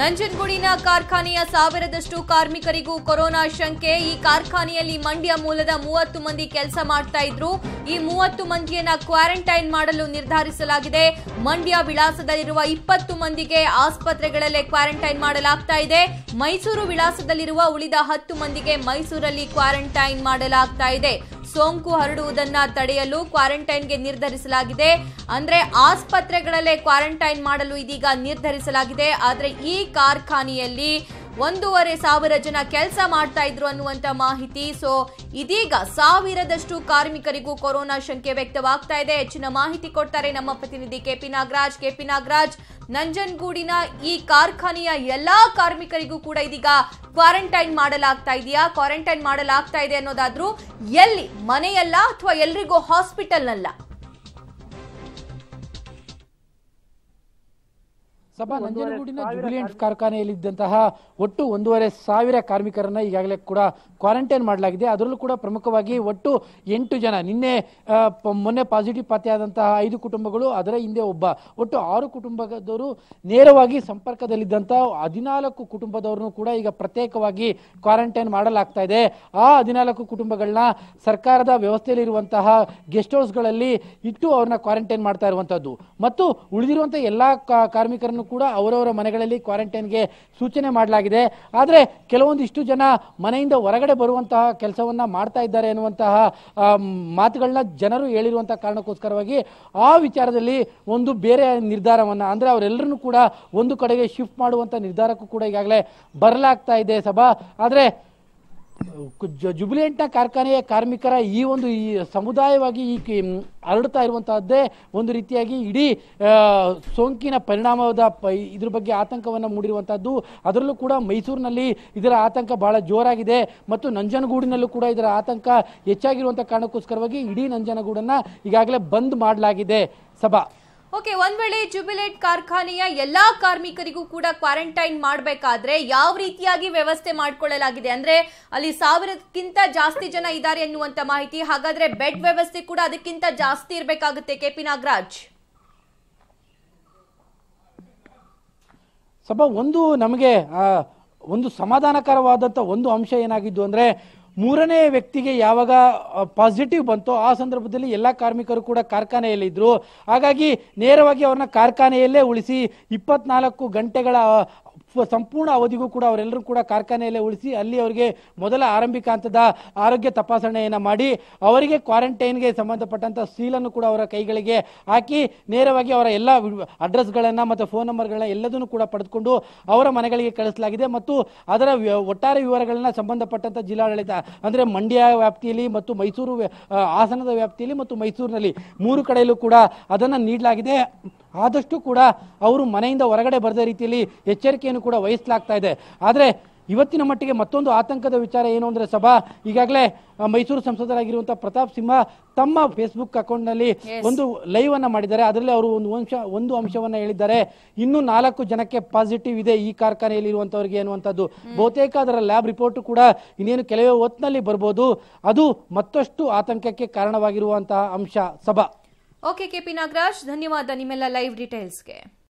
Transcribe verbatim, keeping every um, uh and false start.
ನಂಜನಗೂಡಿನ ಕಾರ್ಖಾನೆಯ ಸಾವಿರದಷ್ಟು ಕಾರ್ಮಿಕರಿಗೂ ಕೊರೋನಾ ಶಂಕೆ. ಈ ಕಾರ್ಖಾನೆಯಲ್ಲಿ ಮಂಡ್ಯ ಮೂಲದ ಮೂವತ್ತು ಮಂದಿ ಕೆಲಸ ಮಾಡ್ತಾ ಇದ್ರು. ಈ ಮೂವತ್ತು ಮಂದಿಯನ್ನ ಕ್ವಾರಂಟೈನ್ ಮಾಡಲು ನಿರ್ಧರಿಸಲಾಗಿದೆ. ಮಂಡ್ಯ ವಿಳಾಸದಲ್ಲಿರುವ ಇಪ್ಪತ್ತು ಮಂದಿಗೆ ಆಸ್ಪತ್ರೆಗಳಲ್ಲೇ ಕ್ವಾರಂಟೈನ್ ಮಾಡಲಾಗ್ತಾ ಇದೆ. ಮೈಸೂರು ವಿಳಾಸದಲ್ಲಿರುವ ಉಳಿದ ಹತ್ತು ಮಂದಿಗೆ ಮೈಸೂರಲ್ಲಿ ಕ್ವಾರಂಟೈನ್ ಮಾಡಲಾಗ್ತಾ ಇದೆ. ಸೋಂಕು ಹರಡುವುದನ್ನ ತಡೆಯಲು ಕ್ವಾರಂಟೈನ್ಗೆ ನಿರ್ಧರಿಸಲಾಗಿದೆ. ಅಂದ್ರೆ ಆಸ್ಪತ್ರೆಗಳಲ್ಲೇ ಕ್ವಾರಂಟೈನ್ ಮಾಡಲು ಇದೀಗ ನಿರ್ಧರಿಸಲಾಗಿದೆ. ಆದರೆ ಈ ಕಾರ್ಖಾನೆಯಲ್ಲಿ ಒಂದೂವರೆ ಸಾವಿರ ಜನ ಕೆಲಸ ಮಾಡ್ತಾ ಇದ್ರು ಅನ್ನುವಂತ ಮಾಹಿತಿ. ಸೊ ಇದೀಗ ಸಾವಿರದಷ್ಟು ಕಾರ್ಮಿಕರಿಗೂ ಕೊರೋನಾ ಶಂಕೆ ವ್ಯಕ್ತವಾಗ್ತಾ ಇದೆ. ಹೆಚ್ಚಿನ ಮಾಹಿತಿ ಕೊಡ್ತಾರೆ ನಮ್ಮ ಪ್ರತಿನಿಧಿ ಕೆಪಿ ನಾಗರಾಜ್. ಕೆಪಿ ನಾಗರಾಜ್, ನಂಜನಗೂಡಿನ ಈ ಕಾರ್ಖಾನೆಯ ಎಲ್ಲಾ ಕಾರ್ಮಿಕರಿಗೂ ಕೂಡ ಇದೀಗ ಕ್ವಾರಂಟೈನ್ ಮಾಡಲಾಗ್ತಾ ಇದೆಯಾ? ಕ್ವಾರಂಟೈನ್ ಮಾಡಲಾಗ್ತಾ ಇದೆ ಅನ್ನೋದಾದ್ರೂ ಎಲ್ಲಿ, ಮನೆಯಲ್ಲ ಅಥವಾ ಎಲ್ರಿಗೂ ಹಾಸ್ಪಿಟಲ್ನಲ್ಲ? ಸಭಾ ನಂಜನಗೂಡಿನ ಜುಬಿಲಿಯಂಟ್ ಕಾರ್ಖಾನೆಯಲ್ಲಿದ್ದಂತಹ ಒಟ್ಟು ಒಂದೂವರೆ ಸಾವಿರ ಕಾರ್ಮಿಕರನ್ನ ಈಗಾಗಲೇ ಕೂಡ ಕ್ವಾರಂಟೈನ್ ಮಾಡಲಾಗಿದೆ. ಅದರಲ್ಲೂ ಕೂಡ ಪ್ರಮುಖವಾಗಿ ಒಟ್ಟು ಎಂಟು ಜನ ನಿನ್ನೆ ಮೊನ್ನೆ ಪಾಸಿಟಿವ್ ಪತ್ತೆಯಾದಂತಹ ಐದು ಕುಟುಂಬಗಳು, ಅದರ ಹಿಂದೆ ಒಬ್ಬ, ಒಟ್ಟು ಆರು ಕುಟುಂಬದವರು ನೇರವಾಗಿ ಸಂಪರ್ಕದಲ್ಲಿದ್ದಂತಹ ಹದಿನಾಲ್ಕು ಕುಟುಂಬದವ್ರನ್ನು ಕೂಡ ಈಗ ಪ್ರತ್ಯೇಕವಾಗಿ ಕ್ವಾರಂಟೈನ್ ಮಾಡಲಾಗ್ತಾ ಇದೆ. ಆ ಹದಿನಾಲ್ಕು ಕುಟುಂಬಗಳನ್ನ ಸರ್ಕಾರದ ವ್ಯವಸ್ಥೆಯಲ್ಲಿರುವಂತಹ ಗೆಸ್ಟ್ ಹೌಸ್ಗಳಲ್ಲಿ ಇಟ್ಟು ಅವ್ರನ್ನ ಕ್ವಾರಂಟೈನ್ ಮಾಡ್ತಾ ಇರುವಂತಹದ್ದು. ಮತ್ತು ಉಳಿದಿರುವಂತಹ ಎಲ್ಲಾ ಕಾರ್ಮಿಕರನ್ನು ಕೂಡ ಅವರವರ ಮನೆಗಳಲ್ಲಿ ಕ್ವಾರಂಟೈನ್ಗೆ ಸೂಚನೆ ಮಾಡಲಾಗಿದೆ. ಆದರೆ ಕೆಲವೊಂದಿಷ್ಟು ಜನ ಮನೆಯಿಂದ ಹೊರಗಡೆ ಬರುವಂತಹ ಕೆಲಸವನ್ನ ಮಾಡ್ತಾ ಇದ್ದಾರೆ ಎನ್ನುವಂತಹ ಮಾತುಗಳನ್ನ ಜನರು ಹೇಳಿರುವಂತಹ ಕಾರಣಕ್ಕೋಸ್ಕರವಾಗಿ ಆ ವಿಚಾರದಲ್ಲಿ ಒಂದು ಬೇರೆ ನಿರ್ಧಾರವನ್ನ, ಅಂದ್ರೆ ಅವರೆಲ್ಲರನ್ನೂ ಕೂಡ ಒಂದು ಕಡೆಗೆ ಶಿಫ್ಟ್ ಮಾಡುವಂತ ನಿರ್ಧಾರಕ್ಕೂ ಕೂಡ ಈಗಾಗಲೇ ಬರಲಾಗ್ತಾ ಇದೆ ಸಭಾ. ಆದರೆ ಜುಬಿಲಿಯಂಟ್ನ ಕಾರ್ಖಾನೆಯ ಕಾರ್ಮಿಕರ ಈ ಒಂದು ಈ ಸಮುದಾಯವಾಗಿ ಈ ಹರಡ್ತಾ ಇರುವಂತಹದ್ದೇ ಒಂದು ರೀತಿಯಾಗಿ ಇಡೀ ಸೋಂಕಿನ ಪರಿಣಾಮದ ಇದ್ರ ಬಗ್ಗೆ ಆತಂಕವನ್ನು ಮೂಡಿರುವಂತಹದ್ದು. ಅದರಲ್ಲೂ ಕೂಡ ಮೈಸೂರಿನಲ್ಲಿ ಇದರ ಆತಂಕ ಬಹಳ ಜೋರಾಗಿದೆ ಮತ್ತು ನಂಜನಗೂಡಿನಲ್ಲೂ ಕೂಡ ಇದರ ಆತಂಕ ಹೆಚ್ಚಾಗಿರುವಂತಹ ಕಾರಣಕ್ಕೋಸ್ಕರವಾಗಿ ಇಡೀ ನಂಜನಗೂಡನ್ನ ಈಗಾಗಲೇ ಬಂದ್ ಮಾಡಲಾಗಿದೆ ಸಭಾ. ಓಕೆ, ಒಂದ್ ವೇಳೆ ಜುಬಿಲೆಂಟ್ ಕಾರ್ಖಾನೆಯ ಎಲ್ಲಾ ಕಾರ್ಮಿಕರಿಗೂ ಕೂಡ ಕ್ವಾರಂಟೈನ್ ಮಾಡಬೇಕಾದ್ರೆ ಯಾವ ರೀತಿಯಾಗಿ ವ್ಯವಸ್ಥೆ ಮಾಡಿಕೊಳ್ಳಲಾಗಿದೆ? ಅಂದ್ರೆ ಅಲ್ಲಿ ಸಾವಿರಕ್ಕಿಂತ ಜಾಸ್ತಿ ಜನ ಇದ್ದಾರೆ ಎನ್ನುವಂತ ಮಾಹಿತಿ. ಹಾಗಾದ್ರೆ ಬೆಡ್ ವ್ಯವಸ್ಥೆ ಕೂಡ ಅದಕ್ಕಿಂತ ಜಾಸ್ತಿ ಇರಬೇಕಾಗುತ್ತೆ. ಕೆಪಿ ನಾಗರಾಜ್, ಸಭಾ ಒಂದು ನಮಗೆ ಒಂದು ಸಮಾಧಾನಕರವಾದಂತ ಒಂದು ಅಂಶ ಏನಾಗಿದ್ದು ಅಂದ್ರೆ, ಮೂರನೇ ವ್ಯಕ್ತಿಗೆ ಯಾವಾಗ ಪಾಸಿಟಿವ್ ಬಂತೋ ಆ ಸಂದರ್ಭದಲ್ಲಿ ಎಲ್ಲ ಕಾರ್ಮಿಕರು ಕೂಡ ಕಾರ್ಖಾನೆಯಲ್ಲಿದ್ದರು. ಹಾಗಾಗಿ ನೇರವಾಗಿ ಅವ್ರನ್ನ ಕಾರ್ಖಾನೆಯಲ್ಲೇ ಉಳಿಸಿ ಇಪ್ಪತ್ನಾಲ್ಕು ಗಂಟೆಗಳ ಸಂಪೂರ್ಣ ಅವಧಿಗೂ ಕೂಡ ಅವರೆಲ್ಲರೂ ಕೂಡ ಕಾರ್ಖಾನೆಯಲ್ಲೇ ಉಳಿಸಿ ಅಲ್ಲಿ ಅವರಿಗೆ ಮೊದಲ ಆರಂಭಿಕ ಹಂತದ ಆರೋಗ್ಯ ತಪಾಸಣೆಯನ್ನು ಮಾಡಿ ಅವರಿಗೆ ಕ್ವಾರಂಟೈನ್ಗೆ ಸಂಬಂಧಪಟ್ಟಂಥ ಸೀಲನ್ನು ಕೂಡ ಅವರ ಕೈಗಳಿಗೆ ಹಾಕಿ ನೇರವಾಗಿ ಅವರ ಎಲ್ಲ ಅಡ್ರೆಸ್ಗಳನ್ನು ಮತ್ತು ಫೋನ್ ನಂಬರ್ಗಳನ್ನ ಎಲ್ಲದನ್ನು ಕೂಡ ಪಡೆದುಕೊಂಡು ಅವರ ಮನೆಗಳಿಗೆ ಕಳಿಸಲಾಗಿದೆ. ಮತ್ತು ಅದರ ಒಟ್ಟಾರೆ ವಿವರಗಳನ್ನು ಸಂಬಂಧಪಟ್ಟಂಥ ಜಿಲ್ಲಾಡಳಿತ, ಅಂದರೆ ಮಂಡ್ಯ ವ್ಯಾಪ್ತಿಯಲ್ಲಿ ಮತ್ತು ಮೈಸೂರು ಹಾಸನದ ವ್ಯಾಪ್ತಿಯಲ್ಲಿ ಮತ್ತು ಮೈಸೂರಿನಲ್ಲಿ ಮೂರು ಕಡೆಯಲ್ಲೂ ಕೂಡ ಅದನ್ನು ನೀಡಲಾಗಿದೆ. ಆದಷ್ಟು ಕೂಡ ಅವರು ಮನೆಯಿಂದ ಹೊರಗಡೆ ಬರದ ರೀತಿಯಲ್ಲಿ ಎಚ್ಚರಿಕೆಯನ್ನು ಕೂಡ ವಹಿಸಲಾಗ್ತಾ ಇದೆ. ಆದರೆ ಇವತ್ತಿನ ಮಟ್ಟಿಗೆ ಮತ್ತೊಂದು ಆತಂಕದ ವಿಚಾರ ಏನು ಅಂದರೆ ಸಭಾ, ಈಗಾಗಲೇ ಮೈಸೂರು ಸಂಸದರಾಗಿರುವಂತಹ ಪ್ರತಾಪ್ ಸಿಂಹ ತಮ್ಮ ಫೇಸ್ಬುಕ್ ಅಕೌಂಟ್ನಲ್ಲಿ ಒಂದು ಲೈವ್ ಅನ್ನ ಮಾಡಿದ್ದಾರೆ. ಅದರಲ್ಲಿ ಅವರು ಒಂದು ಅಂಶ ಒಂದು ಅಂಶವನ್ನ ಹೇಳಿದ್ದಾರೆ, ಇನ್ನೂ ನಾಲ್ಕು ಜನಕ್ಕೆ ಪಾಸಿಟಿವ್ ಇದೆ ಈ ಕಾರ್ಖಾನೆಯಲ್ಲಿ ಇರುವಂತವರಿಗೆ ಅನ್ನುವಂಥದ್ದು. ಬಹುತೇಕ ಅದರ ಲ್ಯಾಬ್ ರಿಪೋರ್ಟ್ ಕೂಡ ಇನ್ನೇನು ಕೆಲವೇ ಹೊತ್ತಿನಲ್ಲಿ ಬರ್ಬೋದು. ಅದು ಮತ್ತಷ್ಟು ಆತಂಕಕ್ಕೆ ಕಾರಣವಾಗಿರುವಂತಹ ಅಂಶ ಸಭಾ. ಓಕೆ ಕೆಪಿ ನಾಗರಾಜ್, ಧನ್ಯವಾದ ನಿಮ್ಮೆಲ್ಲ ಲೈವ್ ಡೀಟೇಲ್ಸ್ಗೆ.